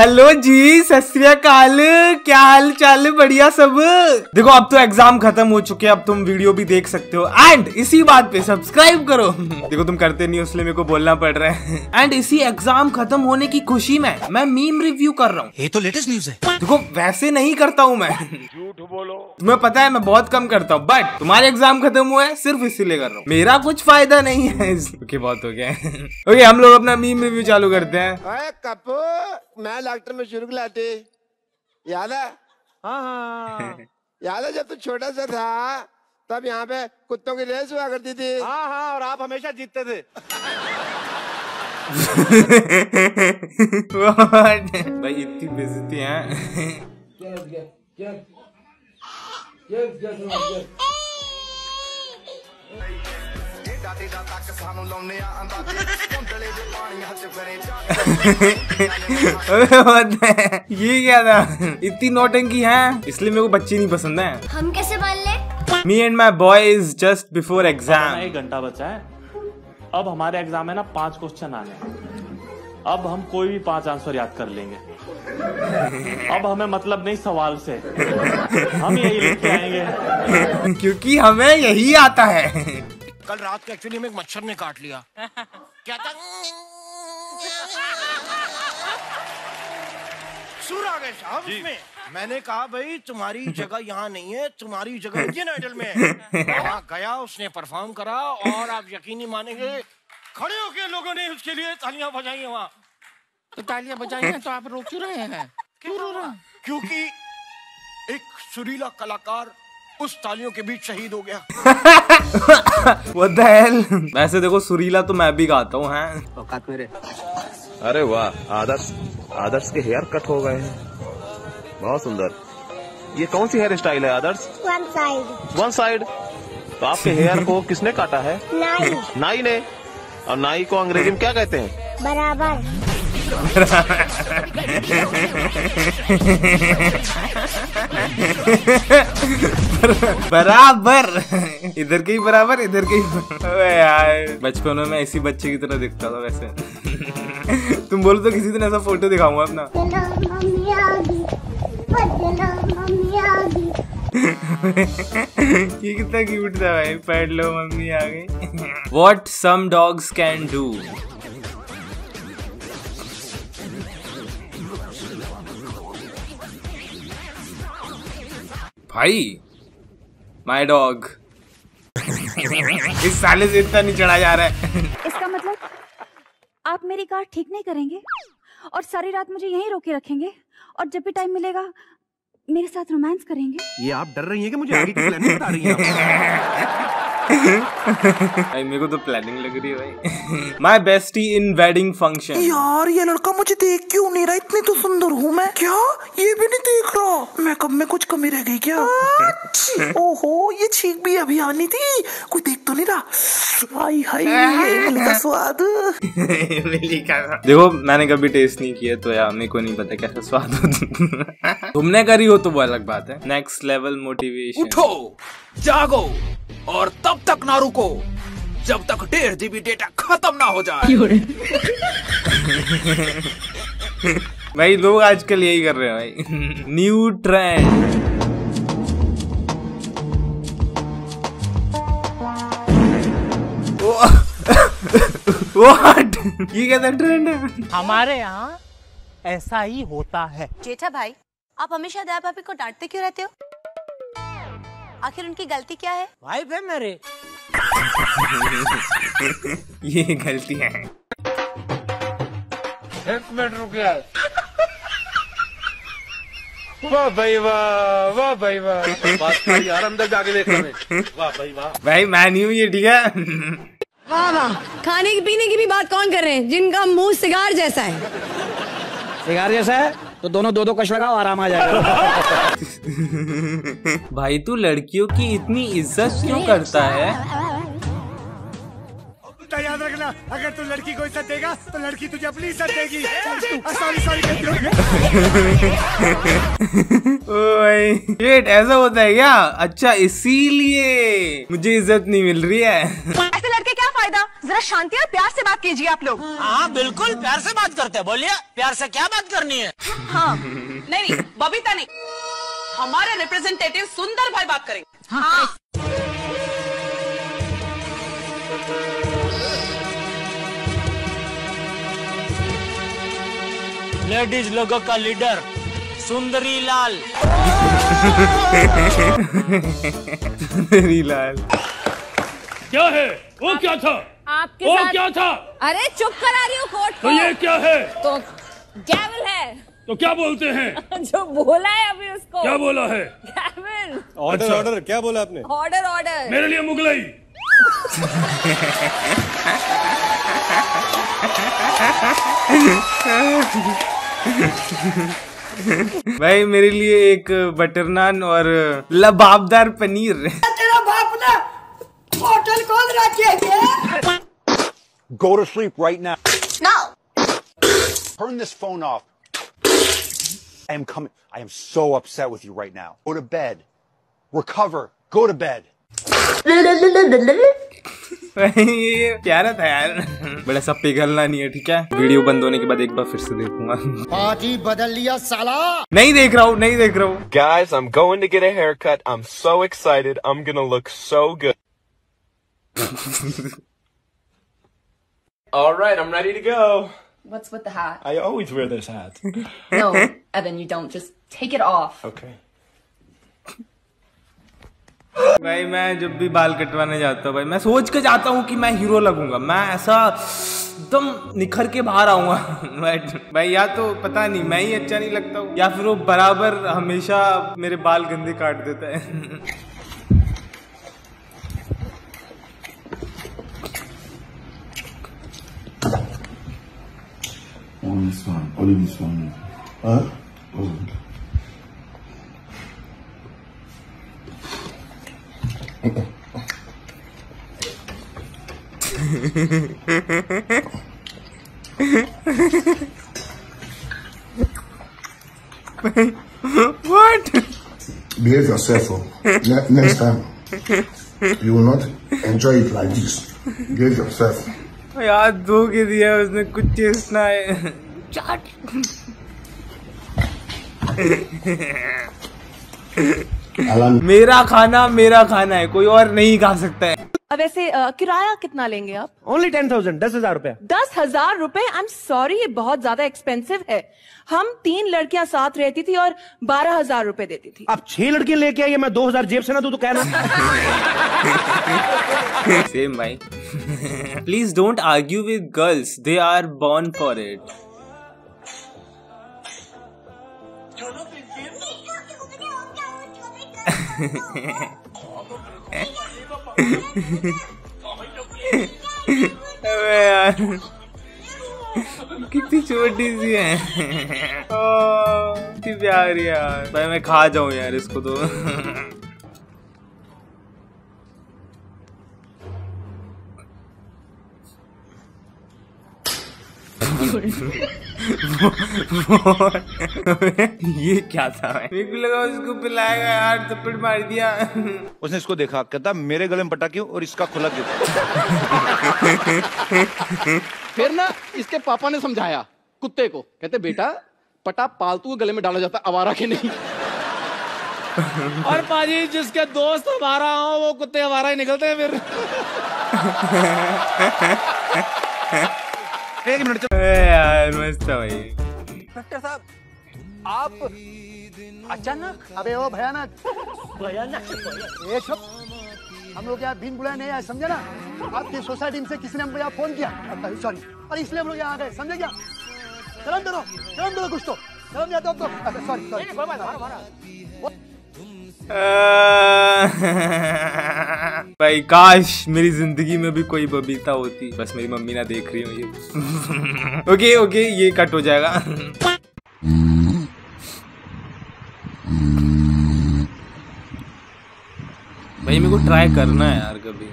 Hello जी, सत श्री अकाल। क्या हाल चाल? बढ़िया सब। देखो अब तो एग्जाम खत्म हो चुके हैं, अब तुम वीडियो भी देख सकते हो। एंड इसी बात पे सब्सक्राइब करो। देखो तुम करते नहीं हो इसलिए मेरे को बोलना पड़ रहा है। एंड इसी एग्जाम खत्म होने की खुशी में मैं मीम रिव्यू कर रहा हूँ। ये तो लेटेस्ट न्यूज है। देखो वैसे नहीं करता हूँ मैं, झूठ बोलो। तुम्हें पता है मैं बहुत कम करता हूँ, बट तुम्हारे एग्जाम खत्म हुआ है सिर्फ इसीलिए कर रहा हूँ, मेरा कुछ फायदा नहीं है। ओके बहुत हो गया। ओके हम लोग अपना मीम रिव्यू चालू करते हैं। मैं डॉक्टर में शुरू लाटे याद है? हाँ। याद है जब तू छोटा सा था तब यहाँ पे कुत्तों की रेस हुआ करती थी। हाँ, और आप हमेशा जीतते थे। भाई इतनी बेइज्जती है। ये क्या था? इतनी नौटंकी है इसलिए मेरे को बच्चे नहीं पसंद है। हम कैसे मान ले? Me and my boys just before exam. 1 घंटा बचा है, अब हमारे एग्जाम में ना 5 क्वेश्चन आने हैं। अब हम कोई भी 5 आंसर याद कर लेंगे। अब हमें मतलब नहीं सवाल से, हम यही लिखते आएंगे क्योंकि हमें यही आता है। कल रात को एक्चुअली में एक मच्छर ने काट लिया। क्या था? सुर आ गए साहब उसमें। मैंने कहा भाई तुम्हारी जगह यहाँ नहीं है, तुम्हारी जगह इंडियन आइडल में है। वहाँ गया, उसने परफॉर्म करा और आप यकीन नहीं मानेंगे, खड़े होके लोगों ने उसके लिए तालियां बजाई। वहाँ तो तालियां बजाई तो आप रो क्यों रहे हैं? क्यों रो रहा? क्योंकि एक सुरीला कलाकार उस तालियों के बीच शहीद हो गया। What the hell? वैसे देखो सुरीला तो मैं भी गाता हूँ। अरे वाह, आदर्श आदर्श के हेयर कट हो गए हैं, बहुत सुंदर। ये कौन सी हेयर स्टाइल है आदर्श? One side. तो आपके हेयर को किसने काटा है? नाई ने। और नाई को अंग्रेजी में क्या कहते हैं? बराबर। बराबर। इधर के ही बराबर, इधर के ही। बचपन में मैं इसी बच्चे की तरह दिखता था वैसे। तुम बोलो तो किसी दिन ऐसा फोटो दिखाऊंगा अपना। ये कितना क्यूट था भाई। पैड लो मम्मी आ गई। What some dogs can do. भाई माय डॉग। इस साले से इतना नहीं चढ़ा जा रहा है। इसका मतलब आप मेरी कार ठीक नहीं करेंगे और सारी रात मुझे यहीं रोके रखेंगे और जब भी टाइम मिलेगा मेरे साथ रोमांस करेंगे। ये आप डर रही हैं कि मुझे आगे की प्लानिंग बता रही हैं? भाई मेरे को तो प्लानिंग लग रही है भाई। My bestie in wedding function. यार ये लड़का मुझे देख क्यों नहीं रहा? इतनी तो सुंदर हूँ मैं। क्या ये भी नहीं देख रहा? मेकअप में कुछ कमी रह गई क्या? ओहो ये छींक भी अभी आनी थी, कोई देख तो नहीं रहा। हाय हाय इमली का स्वाद। देखो मैंने कभी टेस्ट नहीं किया तो यार मेरे को नहीं पता कैसा स्वाद होता। तुमने करी हो तो वो अलग बात है। Next level motivation. उठो, जागो और तब तक ना रुको जब तक 1.5 GB डेटा खत्म ना हो जाए। भाई लोग आजकल यही कर रहे हैं भाई। New trend. What? ये क्या ट्रेंड है? हमारे यहाँ ऐसा ही होता है। जेठा भाई आप हमेशा दया भाभी को डांटते क्यों रहते हो? आखिर उनकी गलती क्या है? वाइफ है मेरे। ये गलती है। एक मिनट रुकिए। वाह भाई वाह, वाह भाई वाह। बात भाई यार अंदर जाके देखने। वाह भाई वाह। भाई मैं नहीं हूँ ये, ठीक है। वाह वाह। खाने की पीने की भी बात कौन कर रहे हैं जिनका मुंह सिगार जैसा है? सिगार जैसा है तो दोनों 2-2 कश लगाओ, आराम आ जाएगा। भाई तू लड़कियों की इतनी इज्जत क्यों करता है? याद रखना अगर तू लड़की को इज्जत देगा तो लड़की तुझे अपनी इज्जत देगी। सॉरी सॉरी शिट, ऐसा होता है क्या? अच्छा इसीलिए मुझे इज्जत नहीं मिल रही है। ऐसे लड़के क्या फायदा, जरा शांति और प्यार से बात कीजिए आप लोग। हाँ बिल्कुल प्यार से बात करते हैं, बोलिए प्यार से क्या बात करनी है। हाँ नहीं बबीता नहीं, हमारे रिप्रेजेंटेटिव सुंदर भाई बात करेंगे। हाँ लेडीज लोगों का लीडर सुंदरी लाल। सुंदरी लाल क्या है? वो क्या था आपके वो साथ? क्या था? अरे चुप करा रही हूँ कोर्ट को। तो ये क्या है? तो गैवल है। तो क्या बोलते हैं? जो बोला है अभी उसको। क्या बोला है? गैवल। Order order. क्या बोला आपने? Order order. मेरे लिए मुगलई। भाई मेरे लिए एक बटर नान और लबाबदार पनीर। तेरा बाप ना होटल खोल रखे है। Go to sleep right now. No. Turn this phone off. I am coming. I am so upset with you right now. Go to bed. Recover. Go to bed. ये प्यारा था यार, बड़ा सा पिघलना नहीं है ठीक है। वीडियो बंद होने के बाद एक बार फिर से देखूंगा। पार्टी बदल लिया साला। नहीं देख रहा हूँ नहीं देख रहा हूँ। Guys, I'm going to get a haircut. I'm so excited. I'm gonna look so good. All right, I'm ready to go. What's with the hat? I always wear this hat. No, Evan, you don't. Just take it off. Okay. भाई मैं जब भी बाल कटवाने जाता हूँ भाई मैं सोच के जाता हूँ कि मैं हीरो लगूंगा, मैं ऐसा एकदम निखर के बाहर आऊंगा। भाई या तो पता नहीं मैं ही अच्छा नहीं लगता हूँ या फिर वो बराबर हमेशा मेरे बाल गंदे काट देता है। What? Behave yourself. Next time, you will not enjoy it like this. Behave yourself. यार दो के दिया उसने, कुछ टेस्ट ना है। चाट। मेरा खाना है, कोई और नहीं खा सकता है। वैसे किराया कितना लेंगे आप? Only 10,000, 10,000 रुपए। 10,000 रुपए? I'm sorry ये बहुत ज्यादा एक्सपेंसिव है। हम 3 लड़कियां साथ रहती थी और 12,000 रुपए देती थी। आप 6 लड़कियां लेके आइए, मैं 2,000 जेब से ना दूं तो कहना। सेम भाई। Please don't argue with girls. They are born for it. कितनी छोटी सी है। कितनी प्यारी यार। भाई मैं खा जाऊं यार इसको तो। ये क्या था? मेरे को लगा उसको पिलाएगा यार, थप्पड़ मार दिया। उसने इसको देखा, कहता मेरे गले में पटा क्यों और इसका खुला क्यों? फिर ना इसके पापा ने समझाया कुत्ते को, कहते बेटा पटा पालतू के गले में डाला जाता, आवारा के नहीं। और पाजी जिसके दोस्त आवारा हो वो कुत्ते आवारा ही निकलते हैं फिर। एक मिनट यार, मस्त है भाई। डॉक्टर साहब आप अचानक, अबे वो भयानक भयानक ये सब हम लोग यहाँ बिन बुलाए नहीं आए समझे ना। आपकी सोसाइटी में से किसी ने हमको यहाँ फोन किया, सॉरी, और इसलिए हम लोग यहाँ आ गए समझे क्या। शर्म करो कुछ तो, शर्म या तो सॉरी। भाई काश मेरी जिंदगी में भी कोई बबीता होती, बस मेरी मम्मी ना देख रही हो ये। ओके ओके ये कट हो जाएगा। भाई मेरे को ट्राई करना है यार कभी।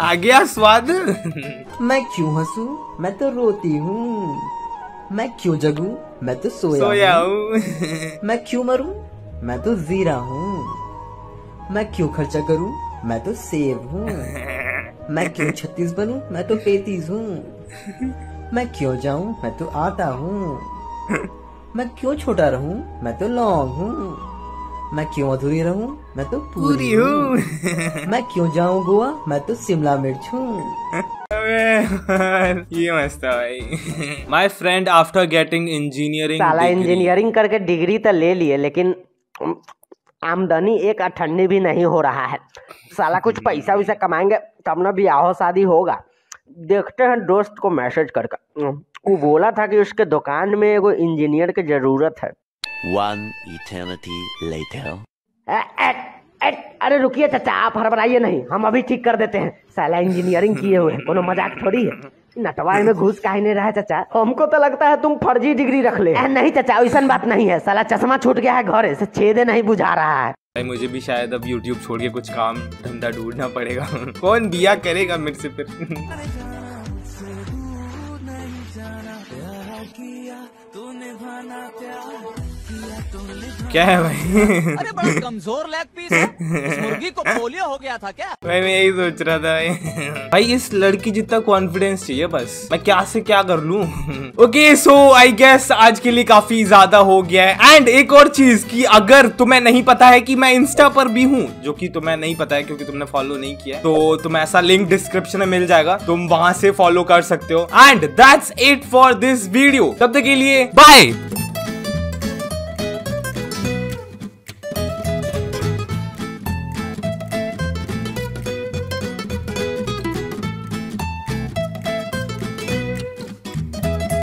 आ गया स्वाद। मैं क्यों हंसू, मैं तो रोती हूँ। मैं क्यों जगू, मैं तो सोया हूँ। मैं क्यों मरूं, मैं तो जीरा हूँ। मैं क्यों खर्चा करूं, मैं तो सेब हूँ। मैं क्यों 36 बनूं, मैं तो 35 हूँ। मैं क्यों जाऊं, मैं तो आता हूँ। मैं क्यों छोटा रहूं, मैं तो लॉन्ग हूँ। मैं क्यों अधूरी रहूं, मैं तो पूरी हूँ। मैं क्यों जाऊं गोवा, मैं तो शिमला मिर्च हूँ। ये मस्त है भाई। My friend after getting engineering, साला इंजीनियरिंग करके डिग्री तो ले लिए लेकिन आमदनी एक अठन्नी भी नहीं हो रहा है। साला कुछ पैसा वैसा कमाएंगे तब ना ब्याह शादी होगा। देखते हैं दोस्त को मैसेज करके, वो बोला था कि उसके दुकान में एगो इंजीनियर की जरूरत है। One eternity later. अरे रुकिए चाचा, आप हड़बड़ाइए नहीं, हम अभी ठीक कर देते हैं। साला इंजीनियरिंग किए हुए कोनो मजाक थोड़ी है। नटवाई में घुस काहे नहीं रहा चाचा, हमको तो लगता है तुम फर्जी डिग्री रख ले। नहीं चाचा ऐसा बात नहीं है, साला चश्मा छूट गया है घर से, छेदे नहीं बुझा रहा है। मुझे भी शायद अब YouTube छोड़ के कुछ काम धंधा ढूंढना पड़ेगा। कौन बिया करेगा मेरे से फिर। क्या है भाई। अरे बड़ा कमजोर लेग पीस है। इस मुर्गी को पोलियो हो गया था क्या? मैं यही सोच रहा था भाई इस लड़की जितना कॉन्फिडेंस चाहिए बस, मैं क्या से क्या कर लूं। ओके सो आई गेस आज के लिए काफी ज्यादा हो गया है। एंड एक और चीज कि अगर तुम्हें नहीं पता है कि मैं इंस्टा पर भी हूँ, जो कि तुम्हें नहीं पता है क्योंकि तुमने फॉलो नहीं किया, तो तुम्हें ऐसा लिंक डिस्क्रिप्शन में मिल जाएगा, तुम वहां से फॉलो कर सकते हो। And that's it for this video, तब तक के लिए बाय।